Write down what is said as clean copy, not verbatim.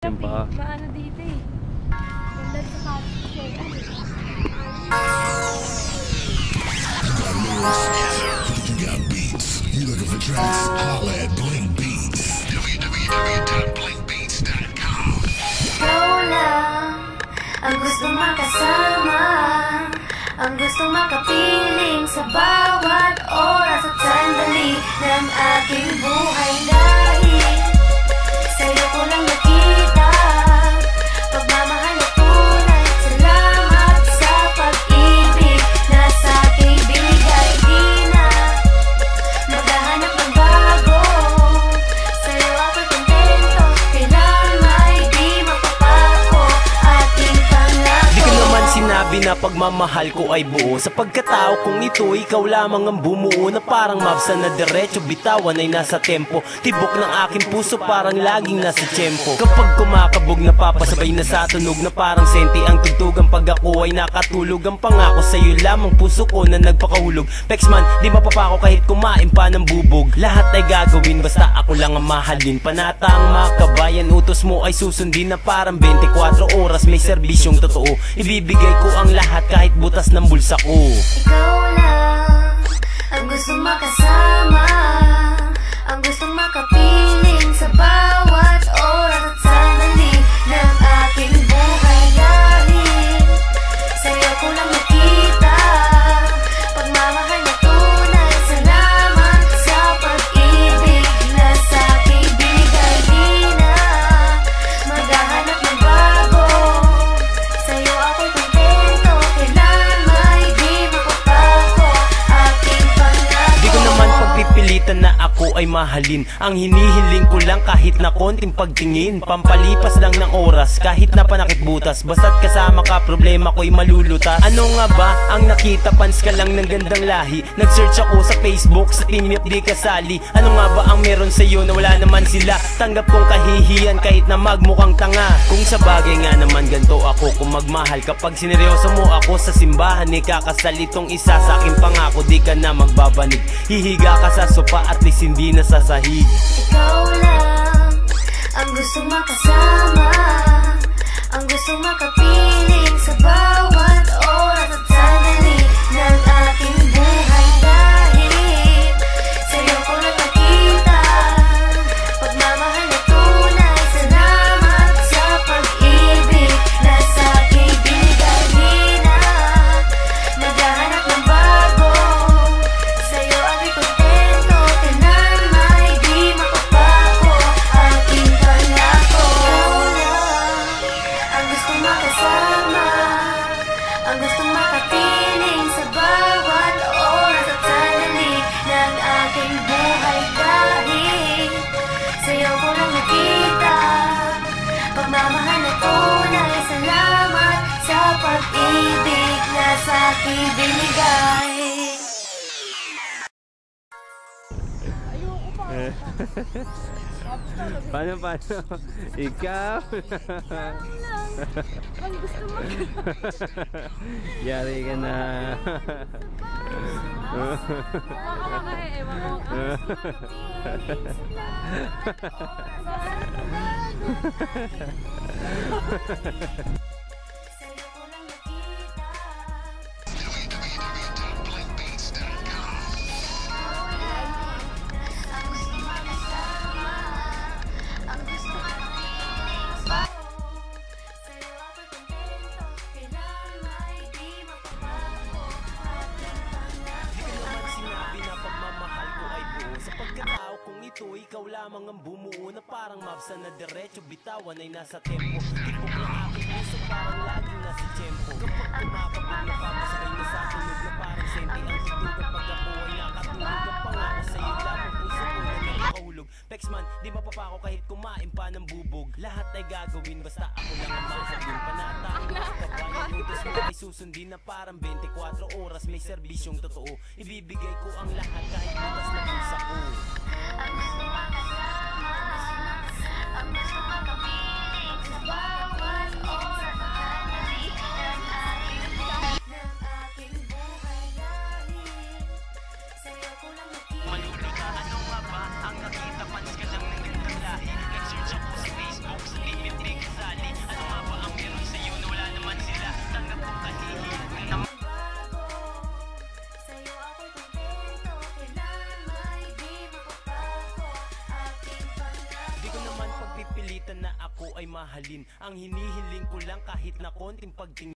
Maano dito eh. Tulad sa kapit ko Ikaw lang ang gusto makasama, ang gusto makapiling sa bawat oras at sandali ng aking buhay dahil sa'yo ko lang nakita. Na pagmamahal ko ay buo sa pagkatao kong ito, ikaw lamang ang bumuo na parang mapsa na diretso bitawan ay nasa tempo, tibok ng aking puso parang laging nasa tiyempo. Kapag kumakabog napapasabay na sa tunog na parang senti ang tugtugan pag ako ay nakatulog. Ang pangako sa'yo lamang puso ko na nagpakahulog. Pexman, di mapapako kahit kumain pa ng bubog. Lahat ay gagawin basta ako lang ang mahalin. Panata ang makabayan, utos mo ay susundin na parang 24 oras may serbisyong totoo. Ibibigay ko ang lahat kahit butas ng bulsa ko. Ikaw lang ang gusto makasama, ang gusto makapiling sa bawat oras at sandali ng aking buhay dahil sa'yo ko lang nakita pagmamahal na tunay. Salamat sa pag-ibig na sa aking binigay. Di na maghahanap ng bago, sa'yo ako'y pilitan na ako ay mahalin. Ang hinihiling ko lang kahit na konting pagtingin, pampalipas lang ng oras kahit na panakit butas. Basta't kasama ka problema ko'y malulutas. Ano nga ba ang nakita? Pans ka lang ng gandang lahi. Nag-search ako sa Facebook, sa TeamUp di kasali. Ano nga ba ang meron sa'yo na wala naman sila? Tanggap kong kahihiyan kahit na magmukhang tanga. Kung sa bagay nga naman ganto ako kung magmahal. Kapag sineryoso mo ako sa simbahan, ikakasalitong isa sa aking pangako, di ka na magbabanig. Hihiga ka sa sopa at least hindi nasasahig. Ikaw lang ang gusto makasama, ang gusto makapiling sa bawat oras at sandali ng aking buhay dahil sa'yo ko lang nakita pagmamahal na tunay. Salamat sa pag-ibig na sa aking binigay. Di na maghahanap ng bago, sa'yo ako'y pag-ibig na sa aking binigay. Ayoko pa. Paano? Ikaw? Ang gusto mo. Yari ka na. Ikaw lamang ang bumuo na parang mapsa na diretso bitawan ay nasa tempo. Tipok ng aking puso parang laging nasa tiyempo. Kapag tumakabog na pamasakay na sa tunog na parang senti ang tunog kapag ako ay nakatulog. Ang pangako sa'yo lamang puso ko na nakahulog. Pexman, di mapapako kahit kumain pa ng bubog. Lahat ay gagawin basta ako lang ang mahalin. Panata ang makabayan, utos mo ay susundin na parang 24 oras may serbisyong totoo. Ibibigay ko ang lahat kahit butas na pusa ko. Anong nga ba ang nakita? Pans ka lang ng gandang lahi. Nag-search ako sa Facebook, sa TeamUp di Napilitan na ako ay mahalin. Ang hinihiling ko lang kahit na konting pagtingin.